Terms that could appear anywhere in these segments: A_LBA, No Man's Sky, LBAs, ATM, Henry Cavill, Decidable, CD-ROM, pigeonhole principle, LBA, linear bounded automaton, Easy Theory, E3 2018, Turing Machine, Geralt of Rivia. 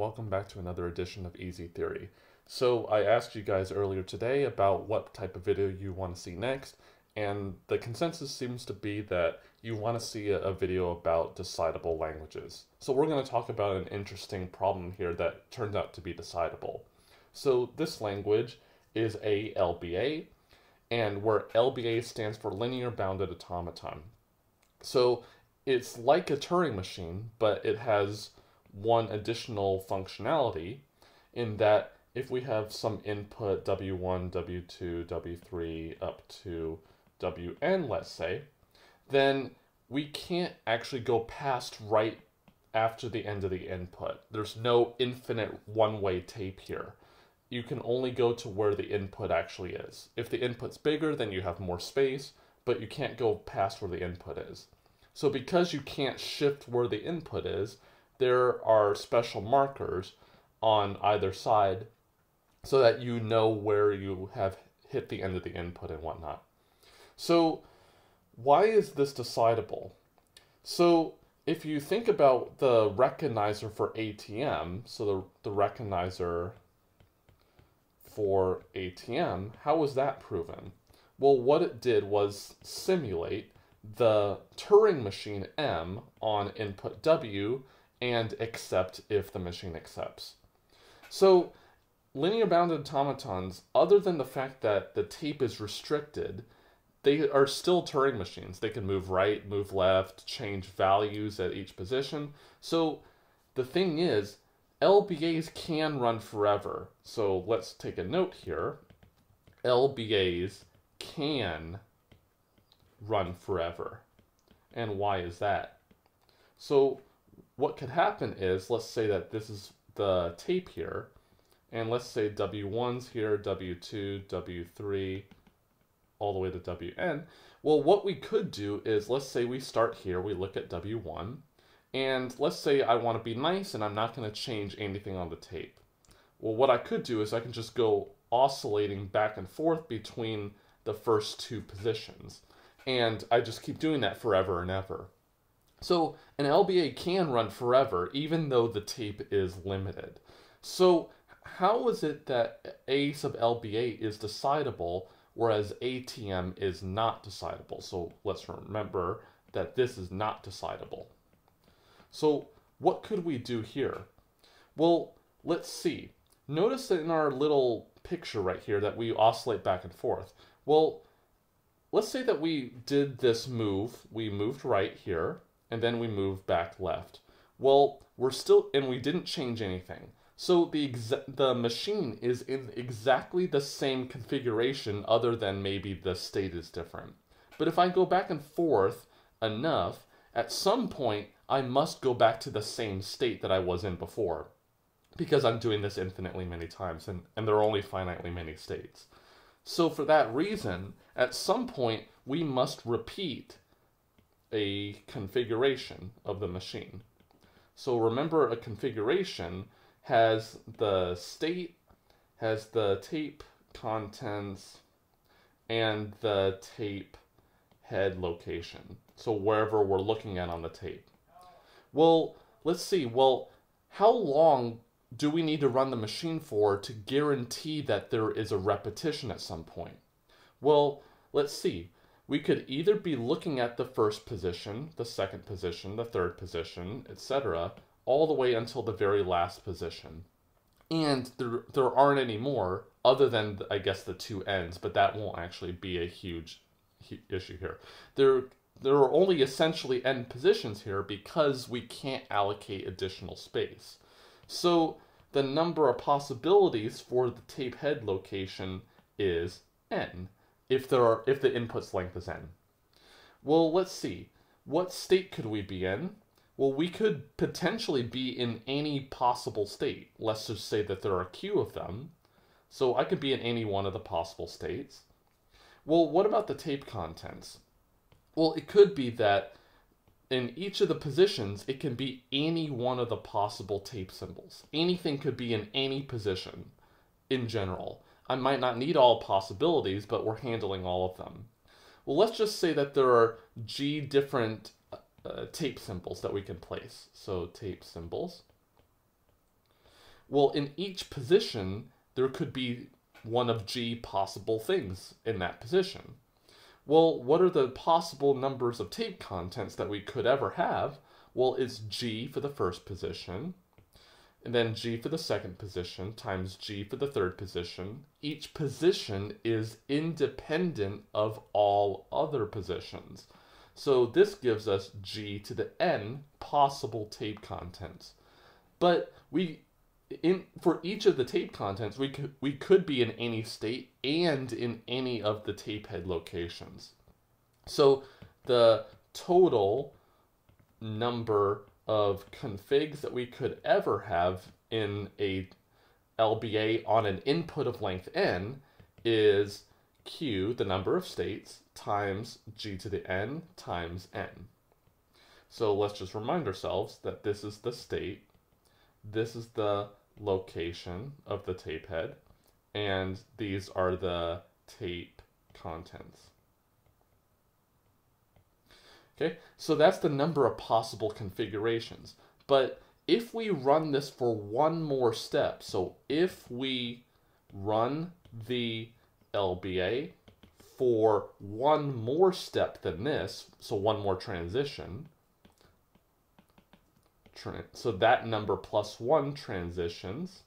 welcome back to another edition of Easy Theory. So I asked you guys earlier today about what type of video you want to see next, and the consensus seems to be that you want to see a video about decidable languages. So we're going to talk about an interesting problem here that turns out to be decidable. So this language is A_LBA, and where LBA stands for linear bounded automaton. So it's like a Turing machine, but it has one additional functionality in that if we have some input W1, W2, W3 up to WN, let's say, then we can't actually go past right after the end of the input. There's no infinite one-way tape here. You can only go to where the input actually is. If the input's bigger, then you have more space, but you can't go past where the input is. So because you can't shift where the input is, there are special markers on either side so that you know where you have hit the end of the input and whatnot. So why is this decidable? So if you think about the recognizer for ATM, so the recognizer for ATM, how was that proven? Well, what it did was simulate the Turing machine M on input W and accept if the machine accepts. So linear bounded automatons, other than the fact that the tape is restricted, they are still Turing machines. They can move right, move left, change values at each position. So the thing is, LBAs can run forever. So let's take a note here. LBAs can run forever. And why is that? So what could happen is, let's say that this is the tape here, and let's say W1's here, W2, W3, all the way to WN. Well, what we could do is, let's say we start here, we look at W1, and let's say I want to be nice and I'm not going to change anything on the tape. Well, what I could do is I can just go oscillating back and forth between the first two positions. And I just keep doing that forever and ever. So an LBA can run forever, even though the tape is limited. So how is it that A sub LBA is decidable, whereas ATM is not decidable? So let's remember that this is not decidable. So what could we do here? Well, let's see. Notice that in our little picture right here that we oscillate back and forth. Well, let's say that we did this move. We moved right here, and then we moved back left. Well, we're still, and we didn't change anything. So the machine is in exactly the same configuration, other than maybe the state is different. But if I go back and forth enough, at some point, I must go back to the same state that I was in before, because I'm doing this infinitely many times, and there are only finitely many states. So for that reason, at some point, we must repeat a configuration of the machine. So remember, a configuration has the state, has the tape contents, and the tape head location. So wherever we're looking at on the tape. Well, let's see. Well, how long do we need to run the machine for to guarantee that there is a repetition at some point? Well, let's see. We could either be looking at the first position, the second position, the third position, etc., all the way until the very last position. And there aren't any more other than, I guess, the two ends, but that won't actually be a huge issue here. There are only essentially n positions here because we can't allocate additional space. So the number of possibilities for the tape head location is n, if the input's length is n. Well, let's see. What state could we be in? Well, we could potentially be in any possible state. Let's just say that there are a queue of them. So I could be in any one of the possible states. Well, what about the tape contents? Well, it could be that in each of the positions, it can be any one of the possible tape symbols. Anything could be in any position in general. I might not need all possibilities, but we're handling all of them. Well, let's just say that there are G different tape symbols that we can place. So tape symbols. Well, in each position, there could be one of g possible things in that position. Well, what are the possible numbers of tape contents that we could ever have? Well, it's g for the first position, and then g for the second position, times g for the third position. Each position is independent of all other positions. So this gives us g to the n possible tape contents. But for each of the tape contents, we could be in any state and in any of the tape head locations. So the total number of configs that we could ever have in a LBA on an input of length n is q, the number of states, times g to the n times n. So let's just remind ourselves that this is the state, this is the location of the tape head, and these are the tape contents. Okay, so that's the number of possible configurations. But if we run this for one more step, so if we run the LBA for one more step than this, so one more transition, so that number plus one transitions,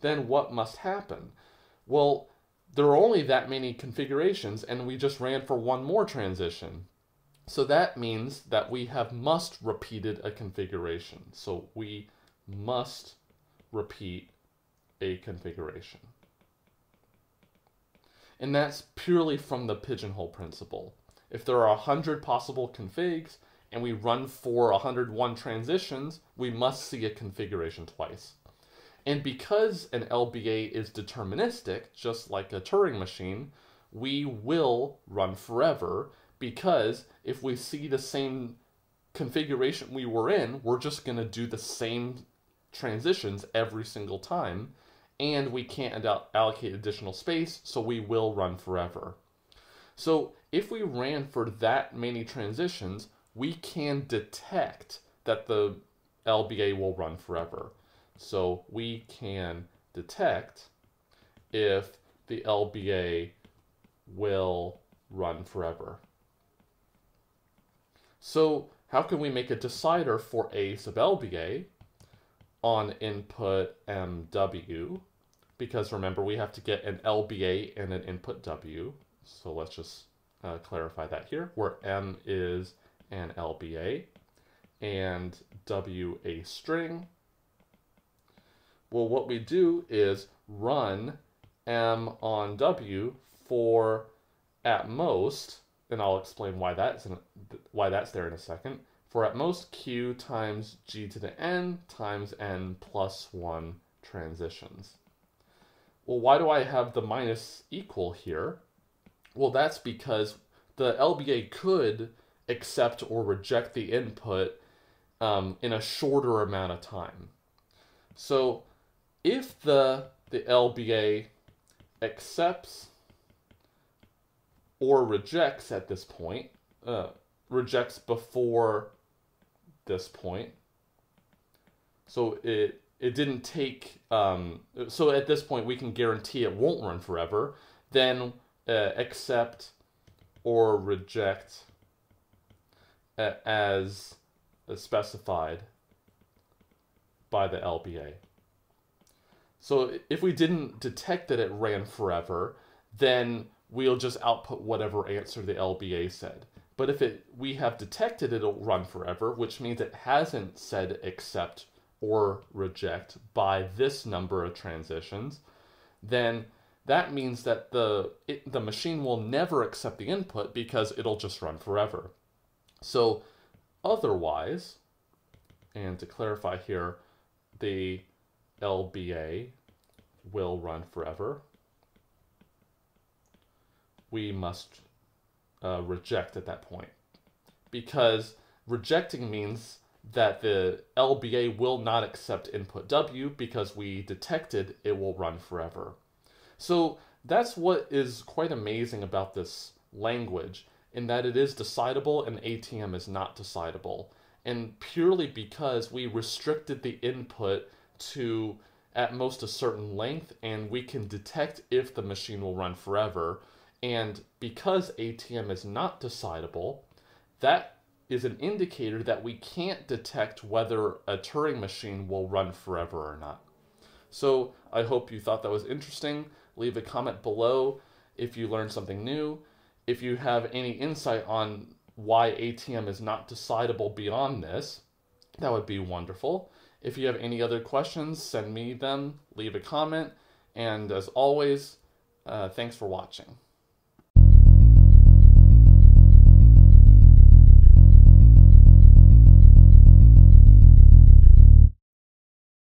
then what must happen? Well, there are only that many configurations, and we just ran for one more transition. So that means that we have must repeated a configuration. So we must repeat a configuration. And that's purely from the pigeonhole principle. If there are 100 possible configs and we run for 101 transitions, we must see a configuration twice. And because an LBA is deterministic, just like a Turing machine, we will run forever. Because if we see the same configuration we were in, we're just going to do the same transitions every single time, and we can't allocate additional space, so we will run forever. So if we ran for that many transitions, we can detect that the LBA will run forever. So we can detect if the LBA will run forever. So how can we make a decider for A sub LBA on input MW? Because remember, we have to get an LBA and an input W. So let's just clarify that here, where M is an LBA and W a string. Well, what we do is run M on W for at most, and I'll explain why that's there in a second, for at most q times g to the n times n plus 1 transitions. Well, why do I have the minus equal here? Well, that's because the LBA could accept or reject the input in a shorter amount of time. So if the LBA accepts or rejects at this point, rejects before this point. So it didn't take, so at this point we can guarantee it won't run forever, then accept or reject as specified by the LBA. So if we didn't detect that it ran forever, then we'll just output whatever answer the LBA said. But if we have detected it'll run forever, which means it hasn't said accept or reject by this number of transitions, then that means that the machine will never accept the input because it'll just run forever. So otherwise, and to clarify here, the LBA will run forever. We must reject at that point, because rejecting means that the LBA will not accept input W because we detected it will run forever. So that's what is quite amazing about this language, in that it is decidable and ATM is not decidable, and purely because we restricted the input to at most a certain length, and we can detect if the machine will run forever. And because ATM is not decidable, that is an indicator that we can't detect whether a Turing machine will run forever or not. So I hope you thought that was interesting. Leave a comment below if you learned something new. If you have any insight on why ATM is not decidable beyond this, that would be wonderful. If you have any other questions, send me them, leave a comment, and as always, thanks for watching.